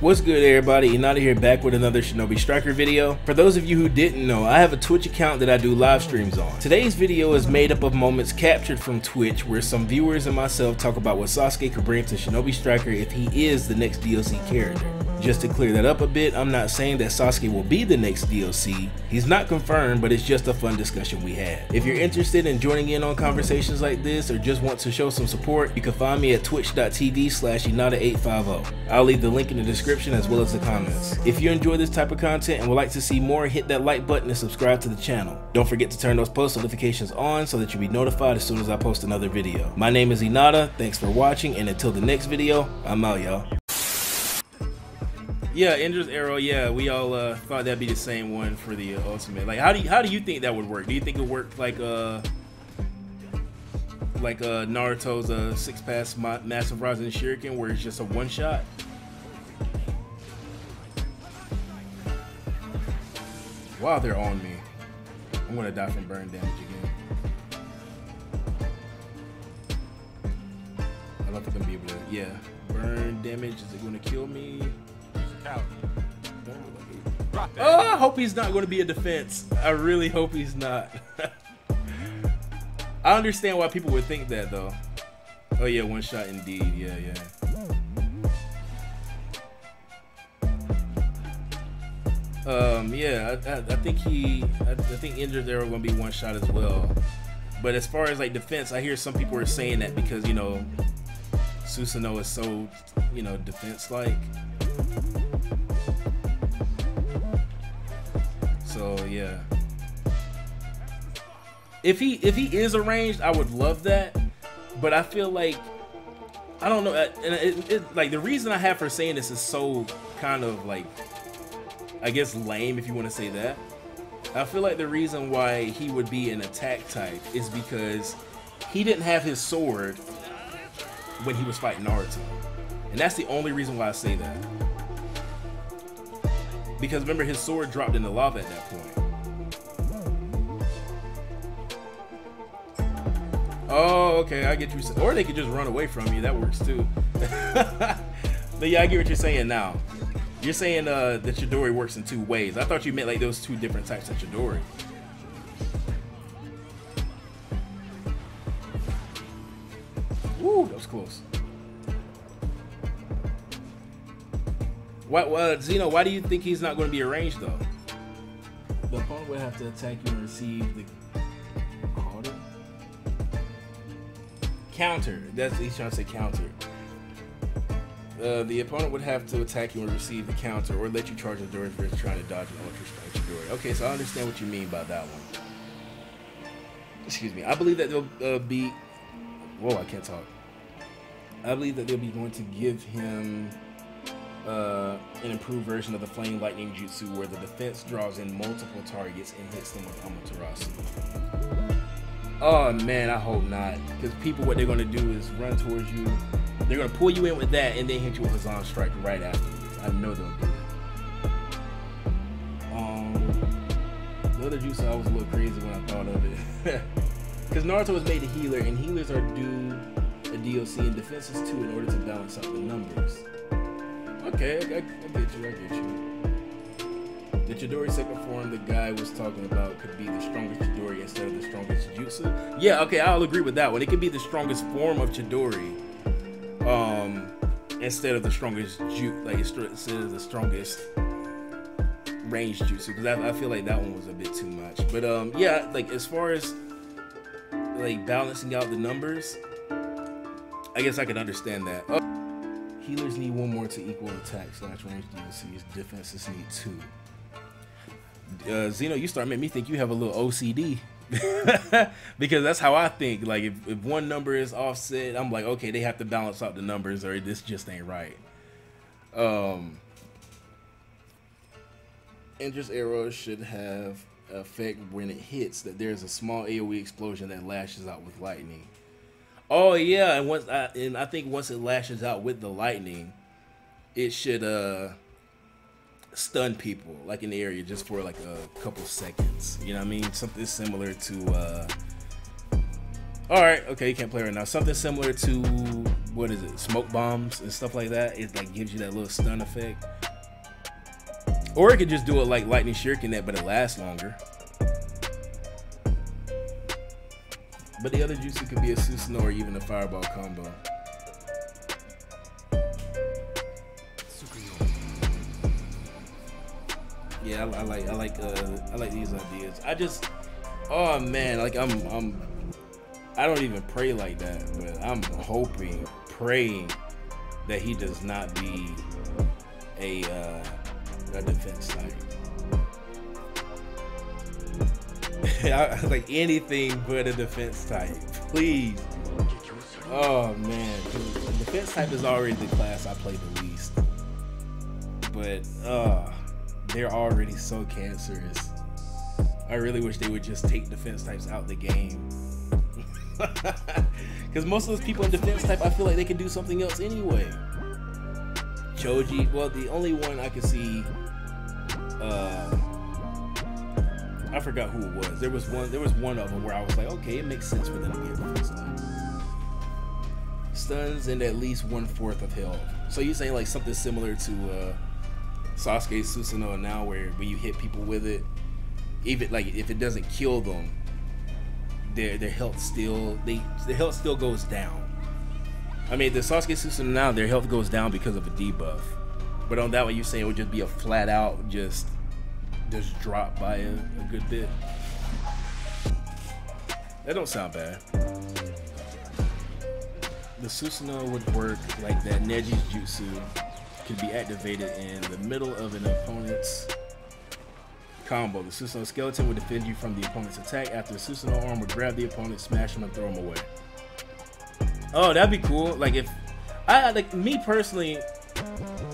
What's good, everybody? Inada here, back with another Shinobi Striker video. For those of you who didn't know, I have a Twitch account that I do live streams on. Today's video is made up of moments captured from Twitch where some viewers and myself talk about what Sasuke could bring to Shinobi Striker if he is the next DLC character. Just to clear that up a bit, I'm not saying that Sasuke will be the next DLC. He's not confirmed, but it's just a fun discussion we had. If you're interested in joining in on conversations like this or just want to show some support, you can find me at twitch.tv/inada850. I'll leave the link in the description as well as the comments. If you enjoy this type of content and would like to see more, hit that like button and subscribe to the channel. Don't forget to turn those post notifications on so that you'll be notified as soon as I post another video. My name is Inada, thanks for watching, and until the next video, I'm out, y'all. Yeah, Indra's Arrow. Yeah, we all thought that'd be the same one for the ultimate. Like, how do you think that would work? Do you think it worked like Naruto's six-pass massive rising shuriken, where it's just a one-shot? Wow, they're on me. I'm gonna die from burn damage again. I don't think I'm gonna be able to. Yeah, burn damage. Is it gonna kill me? Out. Oh, I hope he's not going to be a defense. I really hope he's not. I understand why people would think that, though. Oh yeah, one shot indeed. Yeah, yeah. I think I think Indra's Arrow going to be one shot as well. But as far as like defense, I hear some people are saying that because, you know, Susanoo is so, you know, defense-like. So yeah, if he is arranged, I would love that, but I feel like, I don't know, and like the reason I have for saying this is so kind of like, I guess lame if you want to say that. I feel like the reason why he would be an attack type is because he didn't have his sword when he was fighting Naruto, and that's the only reason why I say that. Because remember, his sword dropped in the lava at that point. Oh, okay, I get you. Or they could just run away from you. That works too. But yeah, I get what you're saying now. You're saying that Chidori works in two ways. I thought you meant like those two different types of Chidori. Ooh, that was close. Zeno, why do you think he's not going to be arranged, though? The opponent would have to attack you and receive the counter. Counter. That's he's trying to say counter. The opponent would have to attack you and receive the counter, or let you charge the door if you're trying to dodge an ultra strike Chidori. Okay, so I understand what you mean by that one. Excuse me. I believe that they'll be. Whoa, I can't talk. I believe that they'll be going to give him an improved version of the Flame Lightning Jutsu, where the defense draws in multiple targets and hits them with Amaterasu. Oh man, I hope not, because people, what they're going to do is run towards you, they're going to pull you in with that, and then hit you with Hazan strike right afterwards. I know they'll do that. The other Jutsu, I was a little crazy when I thought of it, because Naruto was made a healer, and healers are due a DLC and defenses too in order to balance out the numbers. Okay, I get you. The Chidori second form the guy was talking about could be the strongest Chidori instead of the strongest Jutsu. Yeah, okay, I'll agree with that one. It could be the strongest form of Chidori instead of the strongest Jutsu, like instead of the strongest ranged Jutsu, because I feel like that one was a bit too much. But yeah, like as far as like balancing out the numbers, I guess I can understand that. Healers need one more to equal attack/range DLCs. Defenses need two. Zeno, you start making me think you have a little OCD. Because that's how I think. Like, if one number is offset, I'm like, okay, they have to balance out the numbers or this just ain't right. Indra's Arrow should have an effect when it hits that there's a small AoE explosion that lashes out with lightning. Oh yeah, and I think once it lashes out with the lightning, it should stun people like in the area just for like a couple seconds. You know what I mean? Something similar to all right, okay, you can't play right now. Something similar to what is it, smoke bombs and stuff like that. It like gives you that little stun effect. Or it could just do it like lightning shuriken that, but it lasts longer. But the other jutsu could be a Susanoo or even a fireball combo. Yeah, I like these ideas. I just, oh man, like I don't even pray like that, but I'm hoping, praying that he does not be a defense type. Like anything but a defense type, please. Oh man, the defense type is already the class I play the least, but they're already so cancerous. I really wish they would just take defense types out the game. Because most of those people in defense type, I feel like they can do something else anyway. Choji, well, the only one I could see, I forgot who it was. There was one of them where I was like, okay, it makes sense for them to get defense type. Stuns and at least 1/4 of health. So you're saying like something similar to Sasuke Susanoo now, where when you hit people with it, even like if it doesn't kill them, their health still goes down. I mean, the Sasuke Susanoo now, their health goes down because of a debuff. But on that one, you're saying it would just be a flat out just drop by a good bit. That don't sound bad. The Susanoo would work like that. Neji's jutsu could be activated in the middle of an opponent's combo. The Susanoo skeleton would defend you from the opponent's attack. After the Susanoo arm would grab the opponent, smash him, and throw him away. Oh, that'd be cool. Like if I, like me personally,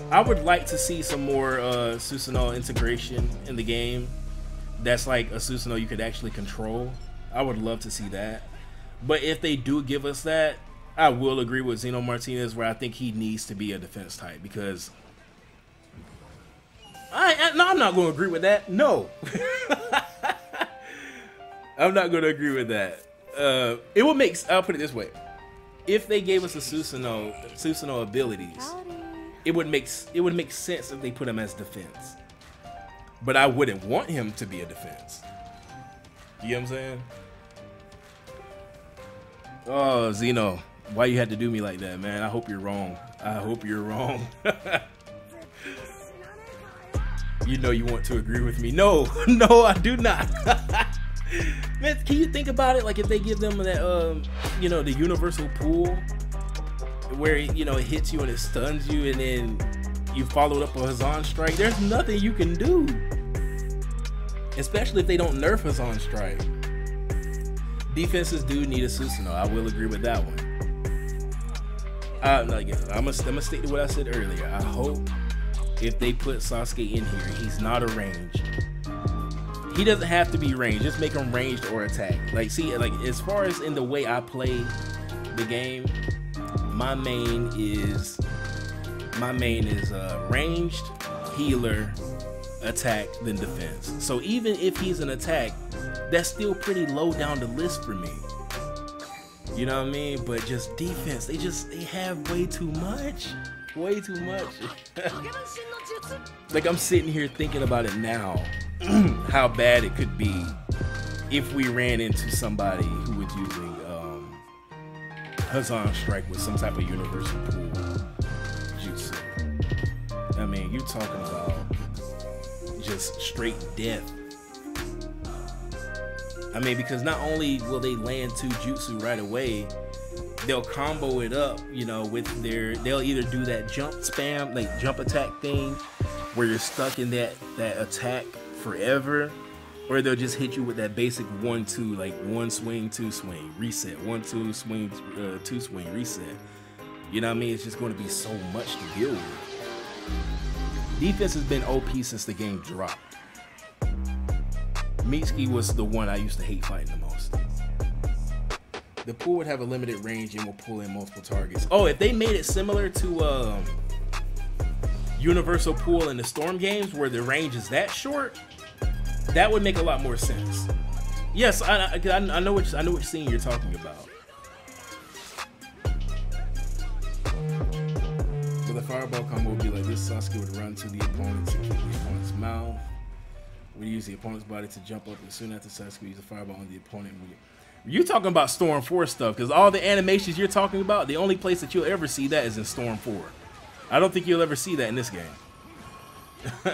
I would like to see some more Susanoo integration in the game. That's like a Susanoo you could actually control. I would love to see that. But if they do give us that, I will agree with Zeno Martinez, where I think he needs to be a defense type, because I'm not going to agree with that. No, I'm not going to agree with that. It would make, I'll put it this way. If they gave us a Susanoo abilities, it would make sense if they put him as defense, but I wouldn't want him to be a defense. You know what I'm saying? Oh, Zeno. Why you had to do me like that, man? I hope you're wrong. I hope you're wrong. You know you want to agree with me. No, no, I do not. Man, can you think about it? Like if they give them that, you know, the universal pool where, you know, it hits you and it stuns you and then you follow it up with Hazan Strike, there's nothing you can do. Especially if they don't nerf Hazan Strike. Defenses do need a Susanoo. I will agree with that one. I'm gonna stick to what I said earlier. I hope if they put Sasuke in here, he's not a ranged. He doesn't have to be ranged. Just make him ranged or attack. Like, see, like as far as in the way I play the game, my main is ranged, healer, attack, then defense. So even if he's an attack, that's still pretty low down the list for me. You know what I mean? But just defense, they have way too much. Like I'm sitting here thinking about it now, how bad it could be if we ran into somebody who was using Hazan Strike with some type of universal pool jutsu. I mean, you're talking about just straight death. I mean, because not only will they land 2 jutsu right away, they'll combo it up, you know, with their, they'll either do that jump spam, like jump attack thing, where you're stuck in that attack forever, or they'll just hit you with that basic 1-2, like 1 swing, 2 swing, reset, 1-2 swing, 2 swing, reset. You know what I mean? It's just going to be so much to deal with. Defense has been OP since the game dropped. Mitsuki was the one I used to hate fighting the most. The pool would have a limited range and will pull in multiple targets. Oh, if they made it similar to universal pool in the storm games where the range is that short, that would make a lot more sense. Yes, I know which scene you're talking about. fireball combo would be like this. Sasuke would run to the opponent to kill the opponent's mouth. We use the opponent's body to jump up, and soon after Sasuke would use a fireball on the opponent. You're talking about Storm 4 stuff, because all the animations you're talking about, the only place that you'll ever see that is in Storm 4. I don't think you'll ever see that in this game.